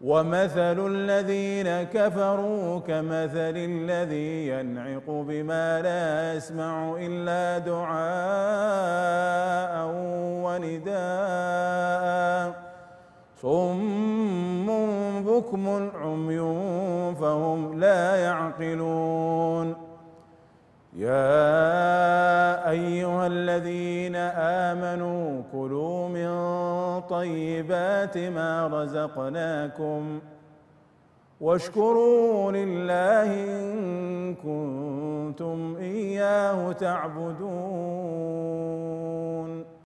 ومثل الذين كفروا كمثل الذي ينعق بما لا يسمع إلا دعاء ونداء صم بكم عمي فهم لا يعقلون. يا أيها الذين آمنوا كلوا من طيبات ما رزقناكم واشكروا لله إن كنتم إياه تعبدون.